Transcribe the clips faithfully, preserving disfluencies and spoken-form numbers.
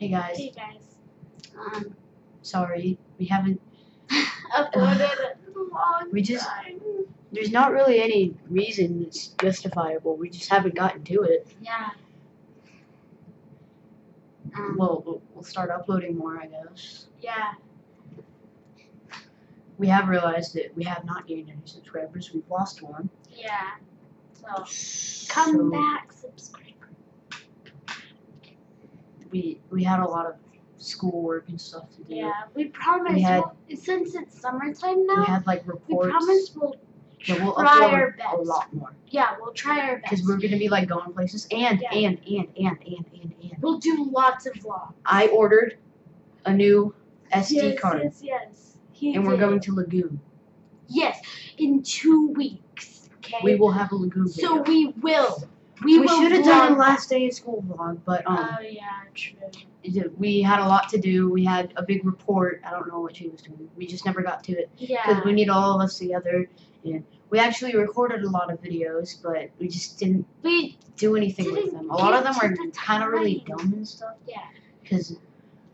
Hey guys. Hey guys. Um, Sorry, we haven't uploaded in a long we just, time. There's not really any reason that's justifiable. We just haven't gotten to it. Yeah. Um, well, we'll start uploading more, I guess. Yeah. We have realized that we have not gained any subscribers. We've lost one. Yeah. So, come so, back, subscriber. We we had a lot of schoolwork and stuff to do. Yeah, we promise. We had, we'll, since it's summertime now, we had like reports. We promise we'll yeah, we'll try upload our best. A lot more. Yeah, we'll try our best. Because we're gonna be like going places and yeah. and and and and and and. We'll do lots of vlogs. I ordered a new S D yes, card. Yes, yes, yes. And did. We're going to Lagoon. Yes, in two weeks. Okay. We will have a Lagoon. Video. So we will. We, we should have done the last day of school vlog, but um, oh yeah, true. We had a lot to do. We had a big report. I don't know what she was doing. We just never got to it. Yeah. Because we need all of us together, and we actually recorded a lot of videos, but we just didn't we do anything didn't with them. A lot of them were the kind of really dumb and stuff. Yeah. Because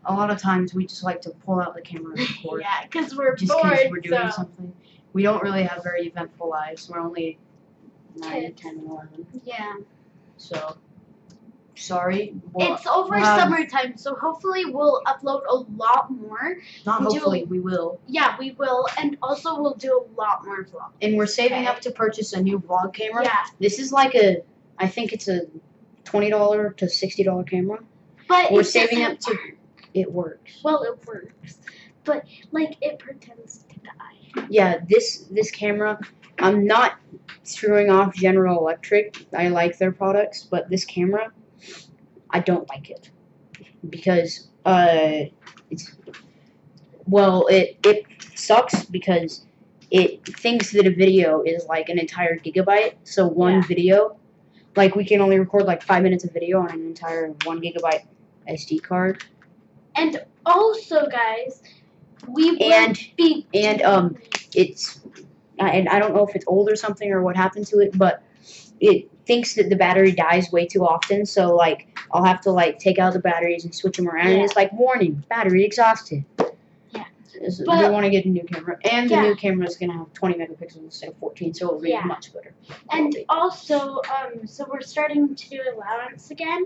a lot of times we just like to pull out the camera and record. Yeah, because we're just bored. Just we're doing so. something. We don't really have very eventful lives. We're only nine, ten, eleven. Yeah. So, sorry. We'll, it's over um, summertime, so hopefully we'll upload a lot more. Not we'll hopefully, do, we will. Yeah, we will, and also we'll do a lot more vlogs. And we're saving okay. up to purchase a new vlog camera. Yeah. This is like a, I think it's a twenty to sixty dollar camera. But we're saving up to, work. It works. Well, it works, but like it pretends to die. Yeah, this this camera. I'm not screwing off General Electric. I like their products, but this camera, I don't like it because uh, it's well, it it sucks because it thinks that a video is like an entire gigabyte. So one yeah. video, like we can only record like five minutes of video on an entire one gigabyte S D card. And also, guys, we and be and um, it's. Uh, and I don't know if it's old or something or what happened to it, but it thinks that the battery dies way too often, so like I'll have to like take out the batteries and switch them around, yeah. and it's like warning, battery exhausted. Yeah. So but, they want to get a new camera, and yeah. the new camera is gonna have twenty megapixels instead of fourteen, so it'll be yeah. much better. And be. also, um, so we're starting to do allowance again.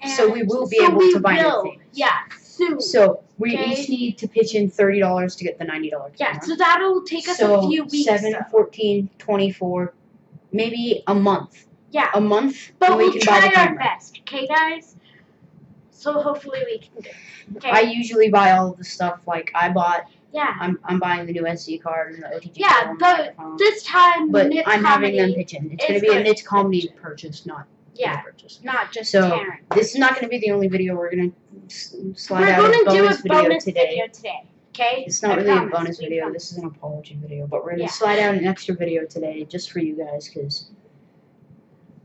And so we will be so able we to buy will. new things. Yeah. Soon. So we okay. each need to pitch in thirty dollars to get the ninety dollar camera. Yeah, so that'll take us so a few weeks. Seven, so. fourteen, twenty-four, maybe a month. Yeah. A month. But we we'll can try buy the our camera. best, okay guys? So hopefully we can do it. Okay. I usually buy all the stuff like I bought Yeah. I'm I'm buying the new S D card and the O T G. Yeah, but this time but N I T S I'm having them pitch in. It's gonna be a N I T S Comedy purchase, not Yeah, not just so. Karen. This is not going to be the only video we're going to slide we're out. We're going to do a video bonus today. video today. Okay, it's not I really promise, a bonus video. Promise. This is an apology video, but we're going to yeah. slide out an extra video today just for you guys because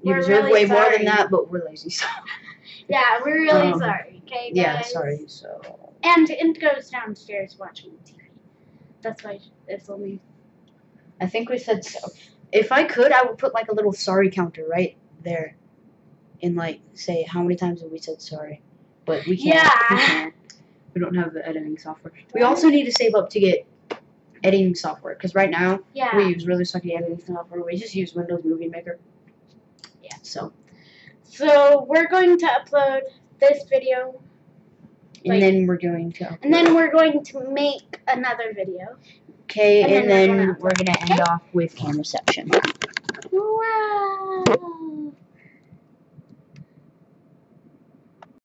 you deserve really way sorry. more than that. But we're lazy. So. yeah, we're really um, sorry. Okay, guys. Yeah, sorry. So. And it goes downstairs watching T V. That's why it's only. I think we said so. If I could, I would put like a little sorry counter right there. And like say how many times have we said sorry, but we can't. Yeah. We, can't. we don't have the editing software. We also need to save up to get editing software because right now yeah. we use really sucky editing software. We just use Windows Movie Maker. Yeah. So. So we're going to upload this video. And like, then we're going to. Upload. And then we're going to make another video. Okay, and, and then, then we're gonna, we're gonna end okay. off with camera section. Wow.